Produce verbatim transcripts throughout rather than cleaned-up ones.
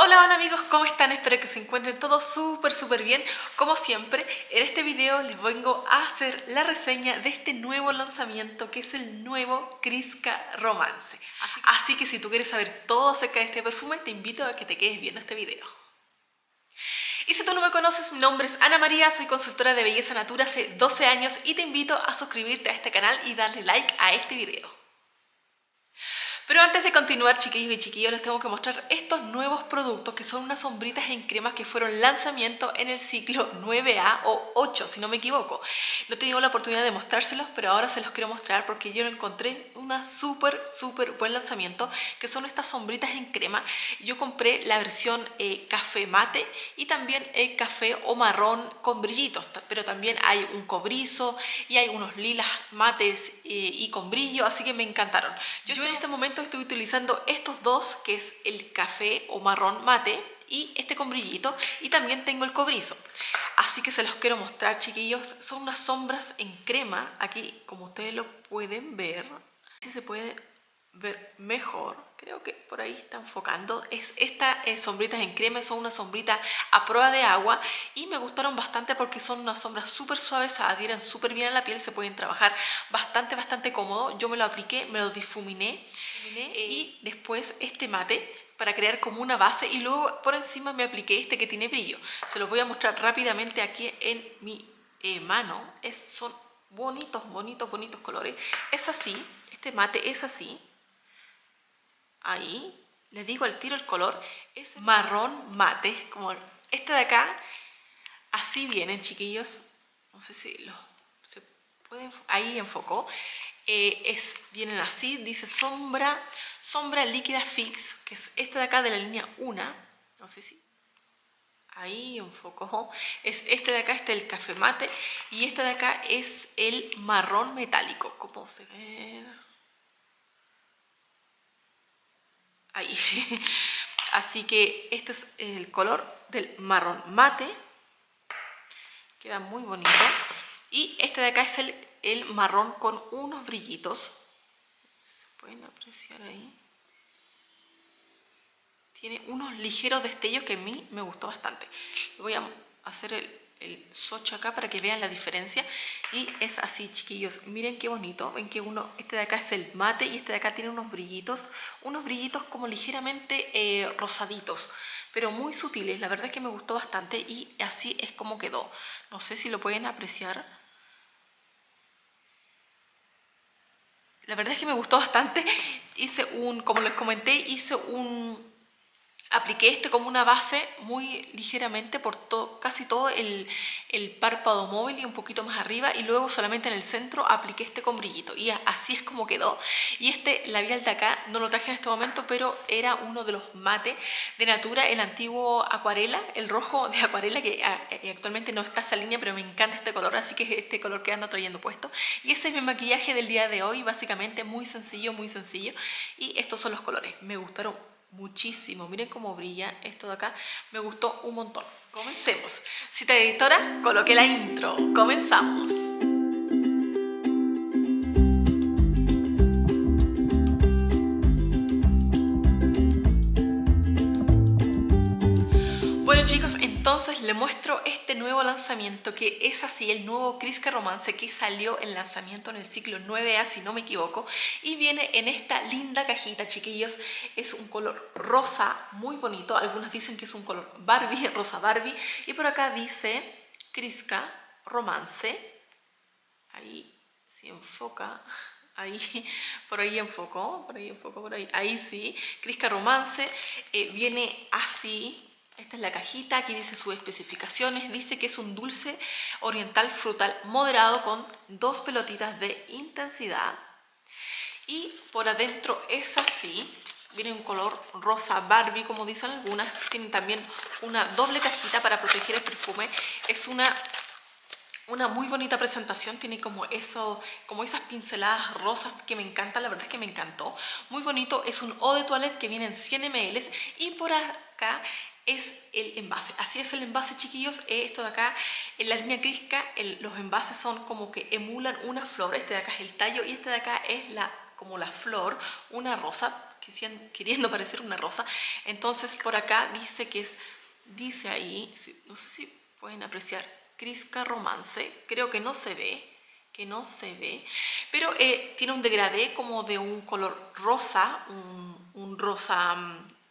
Hola, hola amigos, ¿cómo están? Espero que se encuentren todos súper, súper bien. Como siempre, en este video les vengo a hacer la reseña de este nuevo lanzamiento que es el nuevo Kriska Romance. Así que si tú quieres saber todo acerca de este perfume, te invito a que te quedes viendo este video. Y si tú no me conoces, mi nombre es Ana María, soy consultora de belleza Natura hace doce años y te invito a suscribirte a este canal y darle like a este video. Pero antes de continuar, chiquillos y chiquillos, les tengo que mostrar estos nuevos productos que son unas sombritas en cremas que fueron lanzamiento en el ciclo nueve A o ocho, si no me equivoco. No te digo la oportunidad de mostrárselos, pero ahora se los quiero mostrar porque yo encontré una súper, súper buen lanzamiento, que son estas sombritas en crema. Yo compré la versión eh, café mate y también el café o marrón con brillitos, pero también hay un cobrizo y hay unos lilas mates eh, y con brillo, así que me encantaron. Yo, yo en este momento estoy utilizando estos dos, que es el café o marrón mate y este con brillito, y también tengo el cobrizo, así que se los quiero mostrar, chiquillos. Son unas sombras en crema, aquí como ustedes lo pueden ver, si se puede ver mejor, creo que por ahí está enfocando, es estas eh, sombritas en crema, son una sombrita a prueba de agua y me gustaron bastante porque son unas sombras súper suaves, se adhieren súper bien a la piel, se pueden trabajar bastante, bastante cómodo. Yo me lo apliqué, me lo difuminé y después este mate para crear como una base y luego por encima me apliqué este que tiene brillo. Se los voy a mostrar rápidamente aquí en mi eh, mano. Es, son bonitos, bonitos, bonitos colores. Es así, este mate es así. Ahí, les digo al tiro el color, es marrón mate, como este de acá. Así vienen, chiquillos. No sé si los, se pueden... Ahí enfocó. Eh, es, vienen así, dice sombra, sombra líquida fix, que es esta de acá de la línea uno, no sé si, ahí enfocó, es este de acá, este el café mate, y este de acá es el marrón metálico, como se ve, ahí, así que este es el color del marrón mate, queda muy bonito, y este de acá es el el marrón con unos brillitos, se pueden apreciar ahí, tiene unos ligeros destellos que a mí me gustó bastante. Voy a hacer el, el swatch acá para que vean la diferencia y es así, chiquillos, miren qué bonito, ven que uno, este de acá es el mate y este de acá tiene unos brillitos, unos brillitos como ligeramente eh, rosaditos, pero muy sutiles. La verdad es que me gustó bastante y así es como quedó, no sé si lo pueden apreciar. La verdad es que me gustó bastante, hice un, como les comenté, hice un, apliqué este como una base muy ligeramente por todo, casi todo el, el párpado móvil y un poquito más arriba y luego solamente en el centro apliqué este con brillito y así es como quedó. Y este labial de acá no lo traje en este momento, pero era uno de los mate de Natura, el antiguo acuarela, el rojo de acuarela, que actualmente no está esa línea, pero me encanta este color, así que es este color que ando trayendo puesto. Y ese es mi maquillaje del día de hoy, básicamente muy sencillo, muy sencillo, y estos son los colores, me gustaron muchísimo, miren cómo brilla esto de acá, me gustó un montón. Comencemos. Cita de editora, coloqué la intro, comenzamos. Bueno, chicos, entonces les muestro este nuevo lanzamiento que es así, el nuevo Kriska Romance que salió en lanzamiento en el ciclo nueve A, si no me equivoco, y viene en esta linda cajita, chiquillos. Es un color rosa muy bonito, algunos dicen que es un color Barbie, rosa Barbie, y por acá dice Kriska Romance, ahí se enfoca, ahí, por ahí enfocó, por ahí enfocó, por ahí, ahí sí, Kriska Romance, eh, viene así. Esta es la cajita, aquí dice sus especificaciones, dice que es un dulce oriental frutal moderado con dos pelotitas de intensidad. Y por adentro es así, viene un color rosa Barbie, como dicen algunas. Tienen también una doble cajita para proteger el perfume. Es una... Una muy bonita presentación, tiene como, eso, como esas pinceladas rosas que me encantan, la verdad es que me encantó. Muy bonito, es un eau de toilette que viene en cien mililitros y por acá es el envase. Así es el envase, chiquillos, esto de acá, en la línea Kriska, el, los envases son como que emulan una flor, este de acá es el tallo y este de acá es la, como la flor, una rosa. queriendo parecer una rosa. Entonces por acá dice que es, dice ahí, no sé si pueden apreciar, Kriska Romance, creo que no se ve, que no se ve, pero eh, tiene un degradé como de un color rosa, un, un rosa...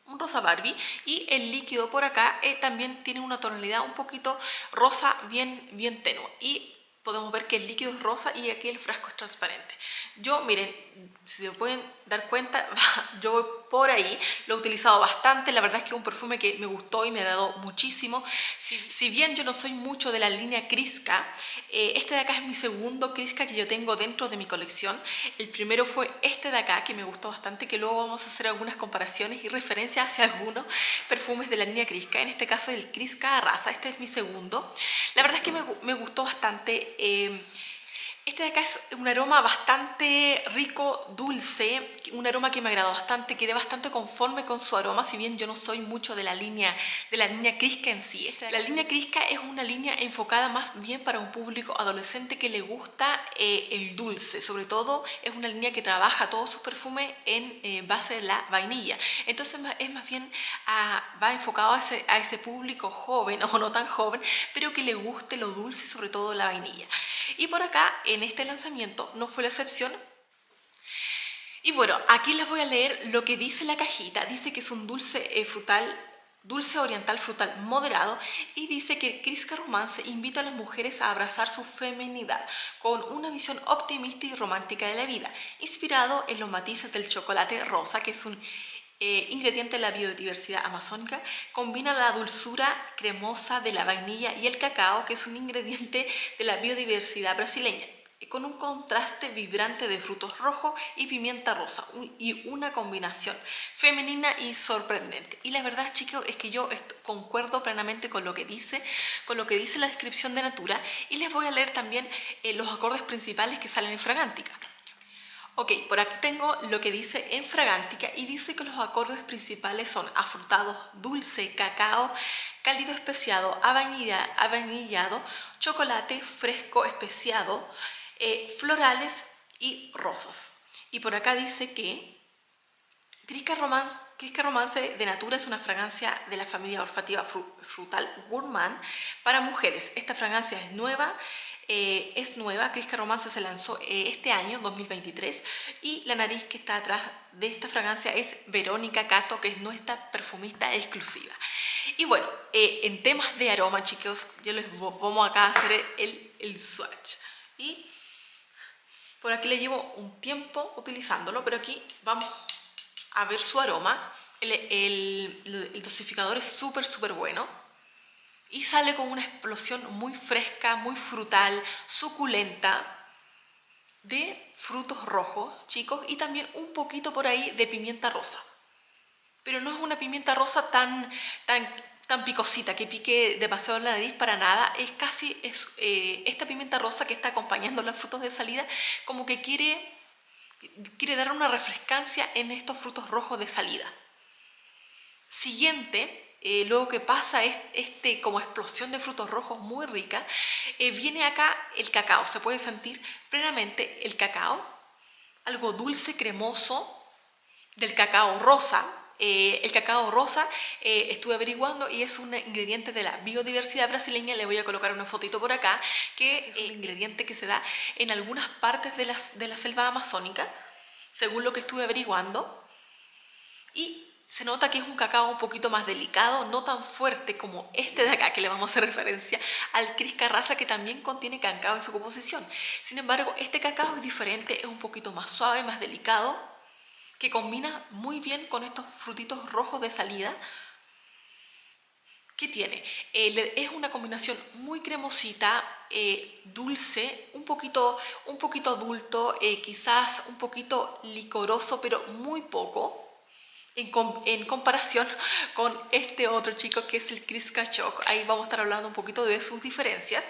un rosa Barbie, y el líquido por acá eh, también tiene una tonalidad un poquito rosa bien, bien tenue, y podemos ver que el líquido es rosa y aquí el frasco es transparente. Yo, miren, si se pueden dar cuenta, yo voy por ahí, lo he utilizado bastante, la verdad es que es un perfume que me gustó y me agradó muchísimo. Si, si bien yo no soy mucho de la línea Kriska, eh, este de acá es mi segundo Kriska que yo tengo dentro de mi colección. El primero fue este de acá que me gustó bastante, que luego vamos a hacer algunas comparaciones y referencias hacia algunos perfumes de la línea Kriska, en este caso el Kriska Raza, este es mi segundo. La verdad es que me, me gustó bastante. Eh, Este de acá es un aroma bastante rico, dulce, un aroma que me agradó bastante, quedé bastante conforme con su aroma, si bien yo no soy mucho de la línea, de la línea Kriska en sí. La línea Kriska es una línea enfocada más bien para un público adolescente que le gusta eh, el dulce, sobre todo es una línea que trabaja todos sus perfumes en eh, base de la vainilla. Entonces es más bien, a, va enfocado a ese, a ese público joven, o no tan joven, pero que le guste lo dulce y sobre todo la vainilla. Y por acá, en este lanzamiento, no fue la excepción. Y bueno, aquí les voy a leer lo que dice la cajita. Dice que es un dulce eh, frutal, dulce oriental frutal moderado, y dice que Kriska Romance invita a las mujeres a abrazar su feminidad con una visión optimista y romántica de la vida, inspirado en los matices del chocolate rosa, que es un Eh, ingrediente de la biodiversidad amazónica. Combina la dulzura cremosa de la vainilla y el cacao, que es un ingrediente de la biodiversidad brasileña, con un contraste vibrante de frutos rojos y pimienta rosa, un, y una combinación femenina y sorprendente. Y la verdad, chicos, es que yo concuerdo plenamente con lo que dice, con lo que dice la descripción de Natura, y les voy a leer también eh, los acordes principales que salen en Fragántica. Ok, por aquí tengo lo que dice en Fragántica, y dice que los acordes principales son afrutados, dulce, cacao, cálido especiado, avainillado, chocolate, fresco especiado, eh, florales y rosas. Y por acá dice que Kriska Romance, Kriska Romance de Natura es una fragancia de la familia olfativa fru, frutal gourmand para mujeres. Esta fragancia es nueva, eh, es nueva. Kriska Romance se lanzó eh, este año, dos mil veintitrés, y la nariz que está atrás de esta fragancia es Verónica Cato, que es nuestra perfumista exclusiva. Y bueno, eh, en temas de aroma, chicos, yo les vamos acá a hacer el, el swatch. Y por aquí le llevo un tiempo utilizándolo, pero aquí vamos a ver su aroma. El, el, el dosificador es súper, súper bueno. Y sale con una explosión muy fresca, muy frutal, suculenta, de frutos rojos, chicos, y también un poquito por ahí de pimienta rosa. Pero no es una pimienta rosa tan, tan, tan picosita, que pique demasiado la nariz, para nada. Es casi es, eh, esta pimienta rosa que está acompañando los frutos de salida, como que quiere... quiere dar una refrescancia en estos frutos rojos de salida. Siguiente, eh, luego que pasa este, este como explosión de frutos rojos muy rica, eh, viene acá el cacao. Se puede sentir plenamente el cacao, algo dulce, cremoso, del cacao rosa. Eh, el cacao rosa, eh, estuve averiguando, y es un ingrediente de la biodiversidad brasileña. Le voy a colocar una fotito por acá, que es un ingrediente que se da en algunas partes de, las, de la selva amazónica, según lo que estuve averiguando. Y se nota que es un cacao un poquito más delicado, no tan fuerte como este de acá, que le vamos a hacer referencia al Kriska Raza, que también contiene cacao en su composición. Sin embargo, este cacao es diferente, es un poquito más suave, más delicado, que combina muy bien con estos frutitos rojos de salida que tiene. Eh, es una combinación muy cremosita, eh, dulce, un poquito, un poquito adulto, eh, quizás un poquito licoroso, pero muy poco, en, com en comparación con este otro, chico, que es el Kriska Shock. Ahí vamos a estar hablando un poquito de sus diferencias.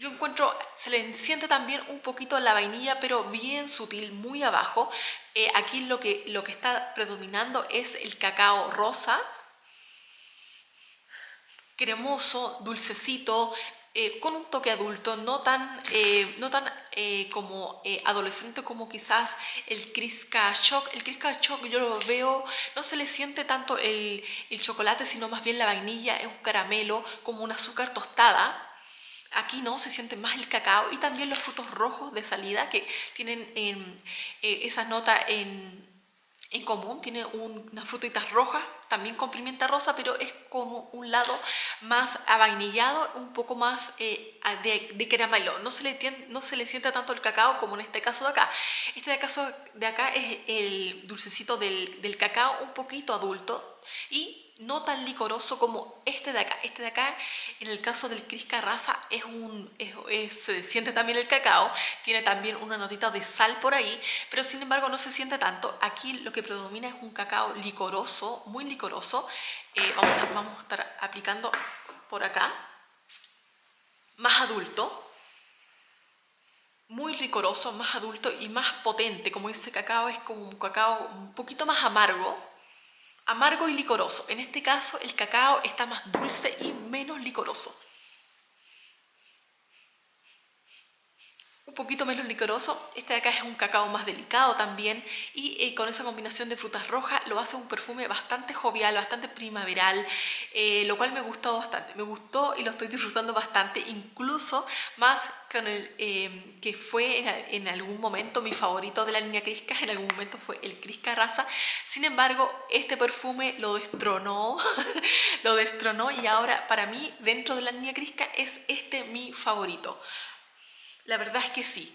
Yo encuentro, se le siente también un poquito la vainilla, pero bien sutil, muy abajo. Eh, aquí lo que, lo que está predominando es el cacao rosa, cremoso, dulcecito, eh, con un toque adulto, no tan, eh, no tan eh, como eh, adolescente como quizás el Kriska Shock. El Kriska Shock yo lo veo, no se le siente tanto el, el chocolate, sino más bien la vainilla, es un caramelo, como un azúcar tostada. Aquí no, se siente más el cacao y también los frutos rojos de salida que tienen en, eh, esa nota en, en común. Tiene un, unas frutitas rojas, también con pimienta rosa, pero es como un lado más avainillado, un poco más eh, de, de caramelo. No se, le tiende, no se le siente tanto el cacao como en este caso de acá. Este de, caso de acá es el dulcecito del, del cacao, un poquito adulto y no tan licoroso como este de acá. Este de acá, en el caso del Kriska Raza, es un, es, es, se siente también el cacao, tiene también una notita de sal por ahí, pero sin embargo no se siente tanto. Aquí lo que predomina es un cacao licoroso, muy licoroso. Eh, vamos, a, vamos a estar aplicando por acá, más adulto. Muy licoroso, más adulto y más potente. Como ese cacao es como un cacao un poquito más amargo. Amargo y licoroso. En este caso el cacao está más dulce y menos licoroso. Un poquito menos licoroso. Este de acá es un cacao más delicado también. Y eh, con esa combinación de frutas rojas lo hace un perfume bastante jovial, bastante primaveral. Eh, lo cual me gustó bastante. Me gustó y lo estoy disfrutando bastante. Incluso más con el eh, que fue en, en algún momento mi favorito de la línea Kriska. En algún momento fue el Kriska Raza. Sin embargo, este perfume lo destronó. Lo destronó y ahora para mí, dentro de la línea Kriska, es este mi favorito. La verdad es que sí,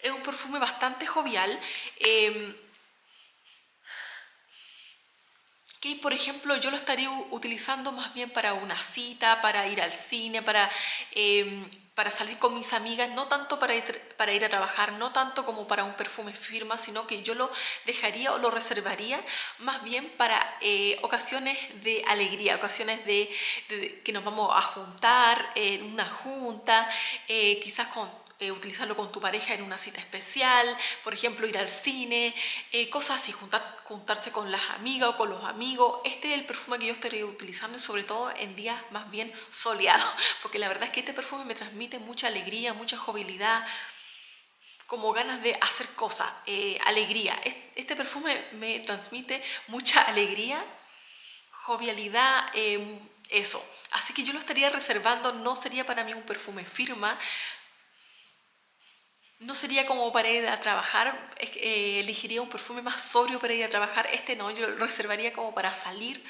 es un perfume bastante jovial, eh, que por ejemplo yo lo estaría utilizando más bien para una cita, para ir al cine, para, eh, para salir con mis amigas, no tanto para ir, para ir a trabajar, no tanto como para un perfume firma, sino que yo lo dejaría o lo reservaría más bien para eh, ocasiones de alegría, ocasiones de, de, de que nos vamos a juntar en eh, una junta, eh, quizás con... Eh, utilizarlo con tu pareja en una cita especial, por ejemplo ir al cine, eh, cosas así, juntar, juntarse con las amigas o con los amigos. Este es el perfume que yo estaré utilizando, sobre todo en días más bien soleados, porque la verdad es que este perfume me transmite mucha alegría, mucha jovialidad, como ganas de hacer cosas, eh, alegría. Este perfume me transmite mucha alegría, jovialidad, eh, eso. Así que yo lo estaría reservando, no sería para mí un perfume firma. No sería como para ir a trabajar, eh, elegiría un perfume más sobrio para ir a trabajar. Este no, yo lo reservaría como para salir.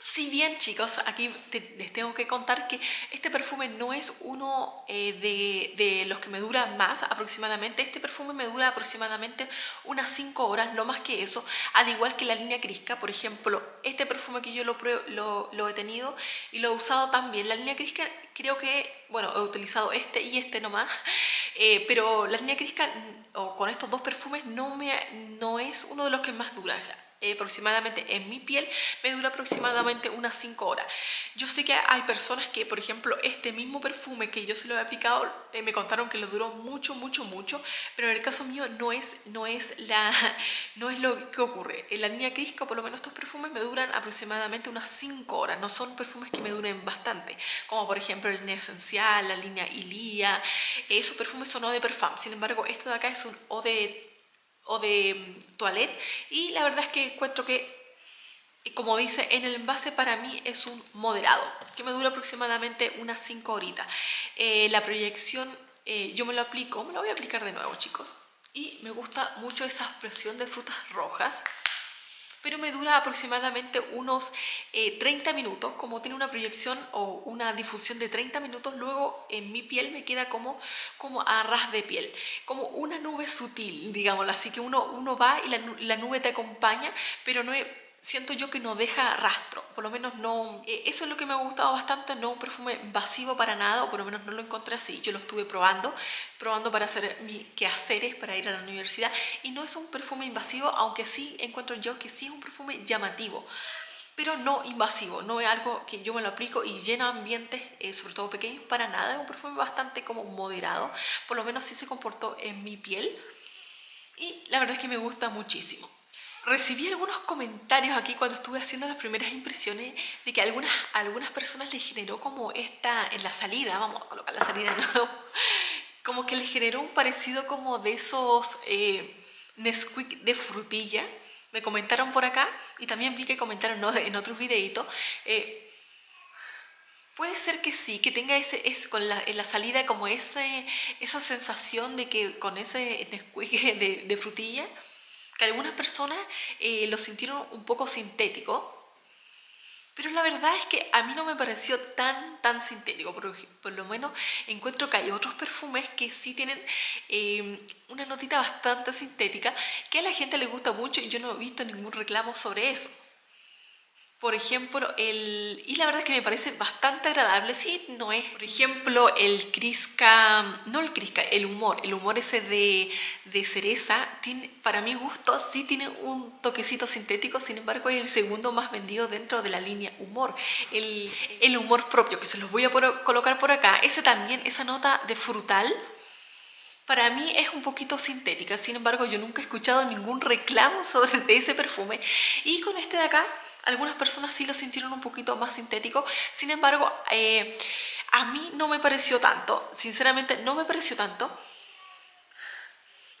Si bien, chicos, aquí te, les tengo que contar que este perfume no es uno eh, de, de los que me dura más aproximadamente. Este perfume me dura aproximadamente unas cinco horas, no más que eso. Al igual que la línea Kriska, por ejemplo, este perfume que yo lo, pruebo, lo, lo he tenido y lo he usado también. La línea Kriska creo que... Bueno, he utilizado este y este nomás, eh, pero la línea Kriska o con estos dos perfumes no, me, no es uno de los que más dura. Eh, aproximadamente en mi piel me dura aproximadamente unas cinco horas. Yo sé que hay personas que, por ejemplo, este mismo perfume que yo se lo he aplicado, eh, me contaron que lo duró mucho, mucho, mucho, pero en el caso mío no es, no es, la, no es lo que ocurre. En la línea Kriska, por lo menos estos perfumes me duran aproximadamente unas cinco horas. No son perfumes que me duren bastante, como por ejemplo la línea Esencial, la línea Ilia. Esos perfumes son eau de parfum. Sin embargo, esto de acá es un eau de, eau de toilette. Y la verdad es que encuentro que, como dice en el envase, para mí es un moderado, que me dura aproximadamente unas cinco horitas. Eh, la proyección, eh, yo me lo aplico, me lo voy a aplicar de nuevo, chicos. Y me gusta mucho esa expresión de frutas rojas. Pero me dura aproximadamente unos eh, treinta minutos. Como tiene una proyección o una difusión de treinta minutos, luego en mi piel me queda como, como a ras de piel, como una nube sutil, digámoslo así, que uno, uno va y la, la nube te acompaña, pero no es... Siento yo que no deja rastro, por lo menos no... Eh, eso es lo que me ha gustado bastante, no un perfume vacío para nada, o por lo menos no lo encontré así. Yo lo estuve probando, probando para hacer mis quehaceres, para ir a la universidad, y no es un perfume invasivo, aunque sí encuentro yo que sí es un perfume llamativo, pero no invasivo, no es algo que yo me lo aplico y llena ambientes, eh, sobre todo pequeños, para nada. Es un perfume bastante como moderado, por lo menos sí se comportó en mi piel, y la verdad es que me gusta muchísimo. Recibí algunos comentarios aquí cuando estuve haciendo las primeras impresiones de que algunas, algunas personas les generó como esta, en la salida, vamos a colocar la salida de nuevo, como que les generó un parecido como de esos eh, Nesquik de frutilla. Me comentaron por acá y también vi que comentaron, ¿no?, en otros videitos. Eh, puede ser que sí, que tenga ese, ese con la, en la salida como ese, esa sensación de que con ese Nesquik de, de frutilla, que algunas personas eh, lo sintieron un poco sintético, pero la verdad es que a mí no me pareció tan, tan sintético. Por, por lo menos encuentro que hay otros perfumes que sí tienen eh, una notita bastante sintética que a la gente le gusta mucho y yo no he visto ningún reclamo sobre eso. Por ejemplo, el... y la verdad es que me parece bastante agradable. Sí, no es... Por ejemplo, el Kriska... No el Kriska, el humor. El humor ese de, de cereza, tiene, para mi gusto, sí tiene un toquecito sintético. Sin embargo, es el segundo más vendido dentro de la línea humor. El, el humor propio, que se los voy a por, colocar por acá. Ese también, esa nota de frutal, para mí es un poquito sintética. Sin embargo, yo nunca he escuchado ningún reclamo sobre de ese perfume. Y con este de acá, algunas personas sí lo sintieron un poquito más sintético. Sin embargo, eh, a mí no me pareció tanto. Sinceramente, no me pareció tanto.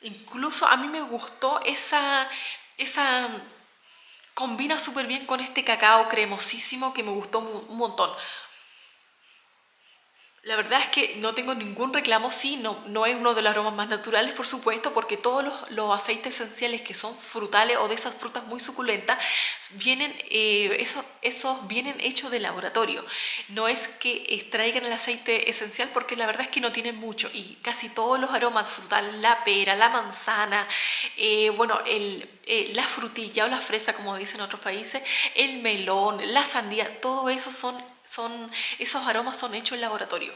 Incluso a mí me gustó esa... esa combina súper bien con este cacao cremosísimo que me gustó un montón. La verdad es que no tengo ningún reclamo. Sí, no, no es uno de los aromas más naturales, por supuesto, porque todos los, los aceites esenciales que son frutales o de esas frutas muy suculentas, vienen, eh, esos, esos vienen hechos de laboratorio. No es que extraigan el aceite esencial, porque la verdad es que no tienen mucho. Y casi todos los aromas frutales, la pera, la manzana, eh, bueno, el, eh, la frutilla o la fresa, como dicen en otros países, el melón, la sandía, todo eso son... Son, esos aromas son hechos en laboratorio.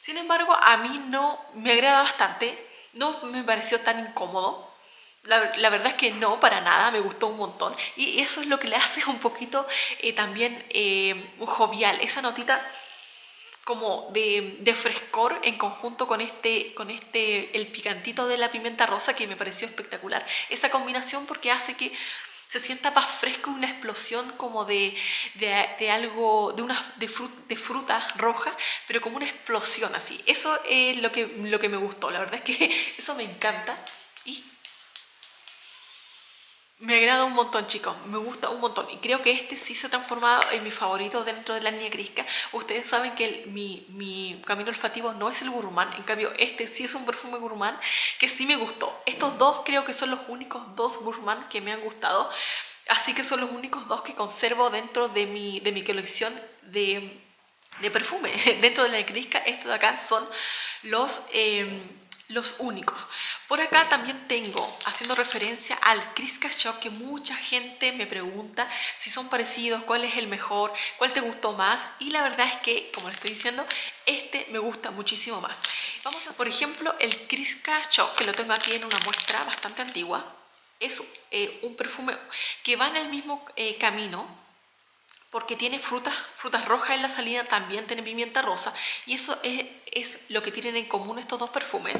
Sin embargo, a mí no me agrada bastante. No me pareció tan incómodo. La, la verdad es que no, para nada. Me gustó un montón. Y eso es lo que le hace un poquito eh, también eh, jovial. Esa notita como de, de frescor en conjunto con este, con este, el picantito de la pimienta rosa, que me pareció espectacular. Esa combinación, porque hace que se sienta más fresco, una explosión como de, de, de algo, de, una, de, frut, de fruta roja, pero como una explosión así. Eso es lo que, lo que me gustó. La verdad es que eso me encanta y me agrada un montón, chicos. Me gusta un montón. Y creo que este sí se ha transformado en mi favorito dentro de la línea Kriska. Ustedes saben que el, mi, mi camino olfativo no es el gourmand. En cambio, este sí es un perfume gourmand que sí me gustó. Estos dos creo que son los únicos dos gourmand que me han gustado. Así que son los únicos dos que conservo dentro de mi, de mi colección de, de perfume. Dentro de la Kriska, estos de acá son los... Eh, los únicos. Por acá también tengo, haciendo referencia al Kriska Shock, que mucha gente me pregunta si son parecidos, cuál es el mejor, cuál te gustó más. Y la verdad es que, como les estoy diciendo, este me gusta muchísimo más. Vamos a, por ejemplo, el Kriska Shock, que lo tengo aquí en una muestra bastante antigua. Es eh, un perfume que va en el mismo eh, camino, porque tiene frutas, frutas rojas en la salida, también tiene pimienta rosa, y eso es, es lo que tienen en común estos dos perfumes.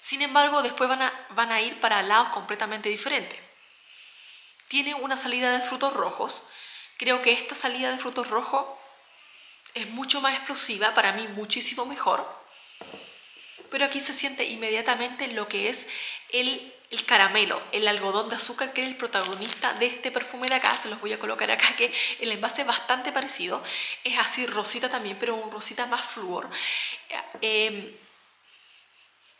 Sin embargo, después van a, van a ir para lados completamente diferentes. Tiene una salida de frutos rojos. Creo que esta salida de frutos rojos es mucho más explosiva, para mí muchísimo mejor. Pero aquí se siente inmediatamente lo que es el... el caramelo, el algodón de azúcar, que es el protagonista de este perfume de acá. Se los voy a colocar acá, que el envase es bastante parecido. Es así rosita también, pero un rosita más flúor. Eh,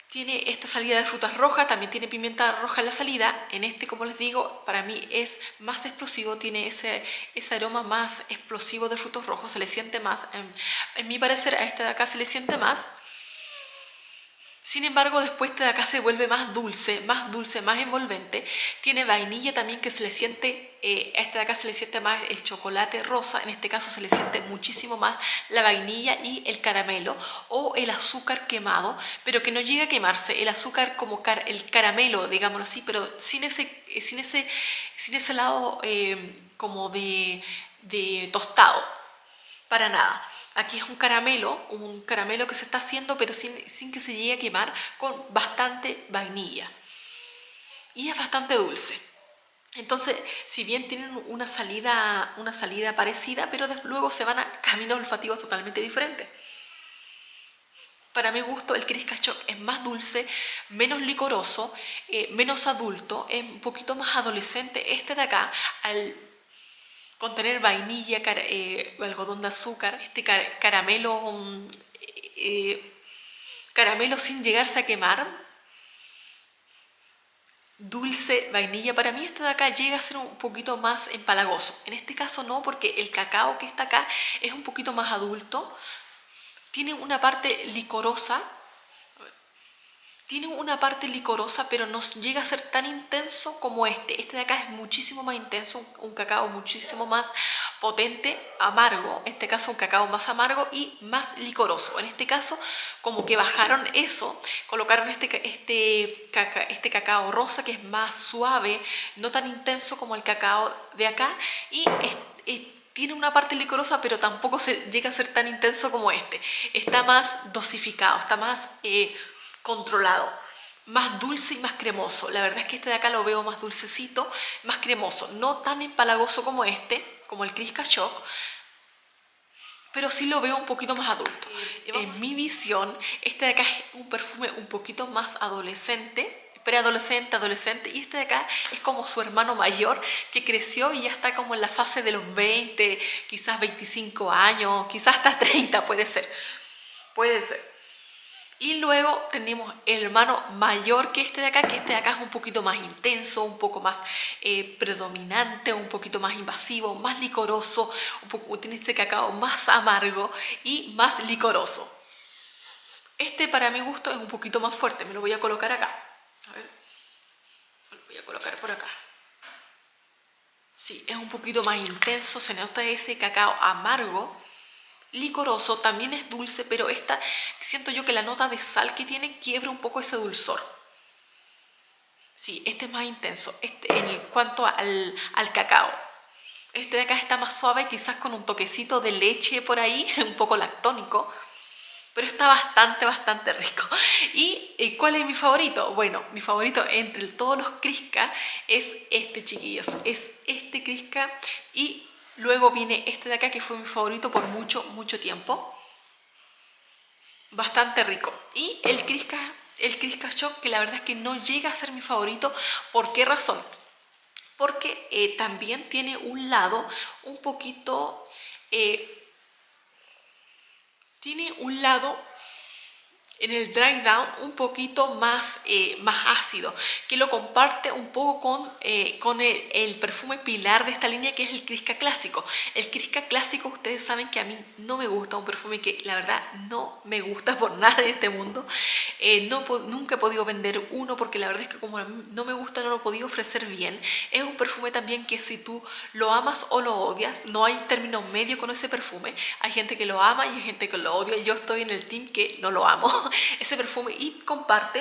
tiene esta salida de frutas rojas, también tiene pimienta roja en la salida. En este, como les digo, para mí es más explosivo, tiene ese, ese aroma más explosivo de frutos rojos. Se le siente más, en, en mi parecer, a este de acá se le siente más. Sin embargo, después este de acá se vuelve más dulce, más dulce, más envolvente. Tiene vainilla también, que se le siente, eh, a este de acá se le siente más el chocolate rosa. En este caso se le siente muchísimo más la vainilla y el caramelo o el azúcar quemado, pero que no llega a quemarse. El azúcar como car el caramelo, digámoslo así, pero sin ese, sin ese, sin ese lado eh, como de, de tostado, para nada. Aquí es un caramelo, un caramelo que se está haciendo, pero sin, sin que se llegue a quemar, con bastante vainilla. Y es bastante dulce. Entonces, si bien tienen una salida, una salida parecida, pero luego se van a caminos olfativos totalmente diferentes. Para mi gusto, el Kriska Shock es más dulce, menos licoroso, eh, menos adulto, es un poquito más adolescente. Este de acá, al contener vainilla, eh, algodón de azúcar, este car caramelo, um, eh, caramelo sin llegarse a quemar, dulce, vainilla, para mí este de acá llega a ser un poquito más empalagoso. En este caso no, porque el cacao que está acá es un poquito más adulto. Tiene una parte licorosa, tiene una parte licorosa, pero no llega a ser tan intenso como este. Este de acá es muchísimo más intenso, un cacao muchísimo más potente, amargo. En este caso un cacao más amargo y más licoroso. En este caso como que bajaron eso, colocaron este, este, caca, este cacao rosa que es más suave, no tan intenso como el cacao de acá, y este, este tiene una parte licorosa, pero tampoco se llega a ser tan intenso como este. Está más dosificado, está más eh, controlado, más dulce y más cremoso. La verdad es que este de acá lo veo más dulcecito, más cremoso. No tan empalagoso como este, como el Kriska Shock, pero sí lo veo un poquito más adulto. En mi visión, este de acá es un perfume un poquito más adolescente, preadolescente, adolescente, y este de acá es como su hermano mayor que creció y ya está como en la fase de los veinte, quizás veinticinco años, quizás hasta treinta, puede ser, puede ser. Y luego tenemos el hermano mayor que este de acá, que este de acá es un poquito más intenso, un poco más eh, predominante, un poquito más invasivo, más licoroso, un poco, tiene este cacao más amargo y más licoroso. Este para mi gusto es un poquito más fuerte, me lo voy a colocar acá. A ver, lo voy a colocar por acá. Sí, es un poquito más intenso, se nota ese cacao amargo, licoroso, también es dulce, pero esta, siento yo que la nota de sal que tiene quiebra un poco ese dulzor. Sí, este es más intenso, este, en cuanto al, al cacao. Este de acá está más suave, quizás con un toquecito de leche por ahí, un poco lactónico. Pero está bastante, bastante rico. ¿Y cuál es mi favorito? Bueno, mi favorito entre todos los Kriska es este, chiquillos. Es este Kriska. Y luego viene este de acá, que fue mi favorito por mucho, mucho tiempo. Bastante rico. Y el Kriska, el Kriska Shock, que la verdad es que no llega a ser mi favorito. ¿Por qué razón? Porque eh, también tiene un lado un poquito... Eh, Tiene un lado en el dry down un poquito más, eh, más ácido, que lo comparte un poco con, eh, con el, el perfume pilar de esta línea, que es el Kriska Clásico. El Kriska Clásico, ustedes saben que a mí no me gusta, un perfume que la verdad no me gusta por nada de este mundo. Eh, no, nunca he podido vender uno porque la verdad es que como a mí no me gusta, no lo he podido ofrecer bien. Es un perfume también que si tú lo amas o lo odias, no hay término medio con ese perfume. Hay gente que lo ama y hay gente que lo odia. Yo estoy en el team que no lo amo, ese perfume, y comparte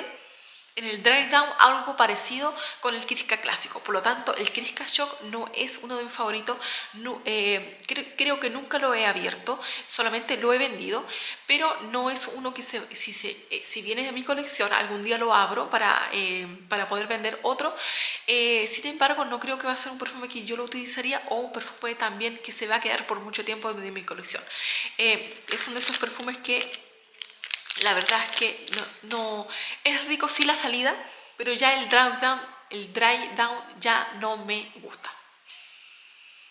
en el dry down algo parecido con el Kriska Clásico. Por lo tanto, el Kriska Shock no es uno de mis favoritos. No, eh, cre creo que nunca lo he abierto, solamente lo he vendido, pero no es uno que se, si, se, eh, si viene de mi colección algún día lo abro para, eh, para poder vender otro. Eh, sin embargo, no creo que va a ser un perfume que yo lo utilizaría, o un perfume también que se va a quedar por mucho tiempo de mi colección. Eh, es uno de esos perfumes que la verdad es que no, no es rico, sí, la salida, pero ya el dry down, el dry down ya no me gusta.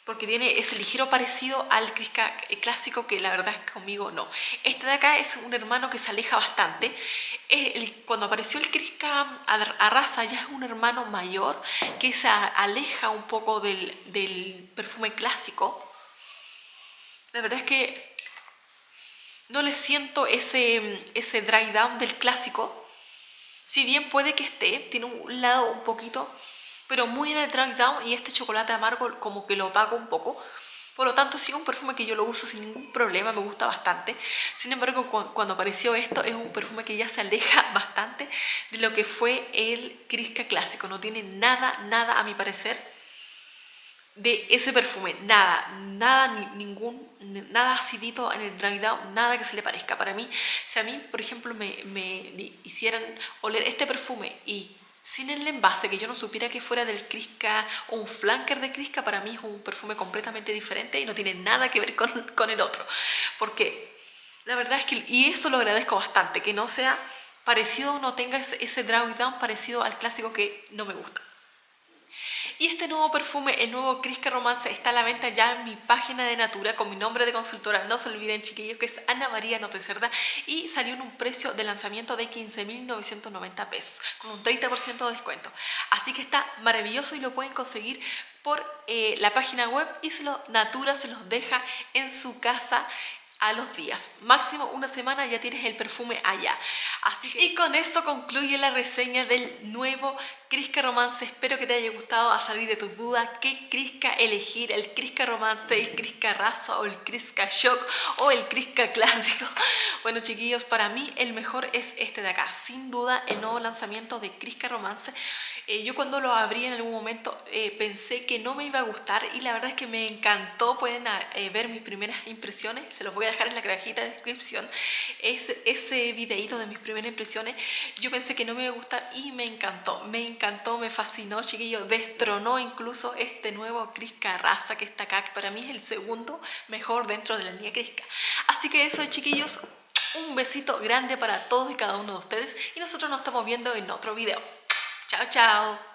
Porque tiene ese ligero parecido al Kriska Clásico, que la verdad es que conmigo no. Este de acá es un hermano que se aleja bastante. El, cuando apareció el Kriska Raza ya es un hermano mayor que se aleja un poco del, del perfume clásico. La verdad es que no le siento ese, ese dry down del clásico. Si bien puede que esté, tiene un lado un poquito, pero muy en el dry down, y este chocolate amargo como que lo opaco un poco. Por lo tanto, sí, un perfume que yo lo uso sin ningún problema, me gusta bastante. Sin embargo, cuando apareció esto, es un perfume que ya se aleja bastante de lo que fue el Kriska Clásico. No tiene nada, nada, a mi parecer, de ese perfume, nada, nada, ni, ningún, nada acidito en el dry down, nada que se le parezca. Para mí, si a mí, por ejemplo, me, me hicieran oler este perfume y sin el envase, que yo no supiera que fuera del Kriska o un flanker de Kriska, para mí es un perfume completamente diferente y no tiene nada que ver con, con el otro. Porque la verdad es que, y eso lo agradezco bastante, que no sea parecido, no tenga ese, ese drag down parecido al clásico, que no me gusta. Y este nuevo perfume, el nuevo Kriska Romance, está a la venta ya en mi página de Natura con mi nombre de consultora. No se olviden, chiquillos, que es Ana María Notte Cerda, y salió en un precio de lanzamiento de quince mil novecientos noventa pesos, con un treinta por ciento de descuento. Así que está maravilloso y lo pueden conseguir por eh, la página web, y se lo, Natura se los deja en su casa a los días. Máximo una semana ya tienes el perfume allá. Así que, y con esto concluye la reseña del nuevo Kriska Romance. Espero que te haya gustado, a salir de tus dudas, qué Kriska elegir, el Kriska Romance, el Kriska Raza o el Kriska Shock o el Kriska Clásico. Bueno, chiquillos, para mí el mejor es este de acá, sin duda, el nuevo lanzamiento de Kriska Romance. Eh, yo cuando lo abrí en algún momento eh, pensé que no me iba a gustar, y la verdad es que me encantó. Pueden eh, ver mis primeras impresiones, se los voy a dejar en la cajita de descripción, es, ese videito de mis primeras impresiones. Yo pensé que no me iba a gustar y me encantó, me encantó, me fascinó, chiquillos, destronó incluso este nuevo Kriska Raza que está acá, que para mí es el segundo mejor dentro de la línea Kriska. Así que eso, chiquillos, un besito grande para todos y cada uno de ustedes, y nosotros nos estamos viendo en otro video. Chao, chao.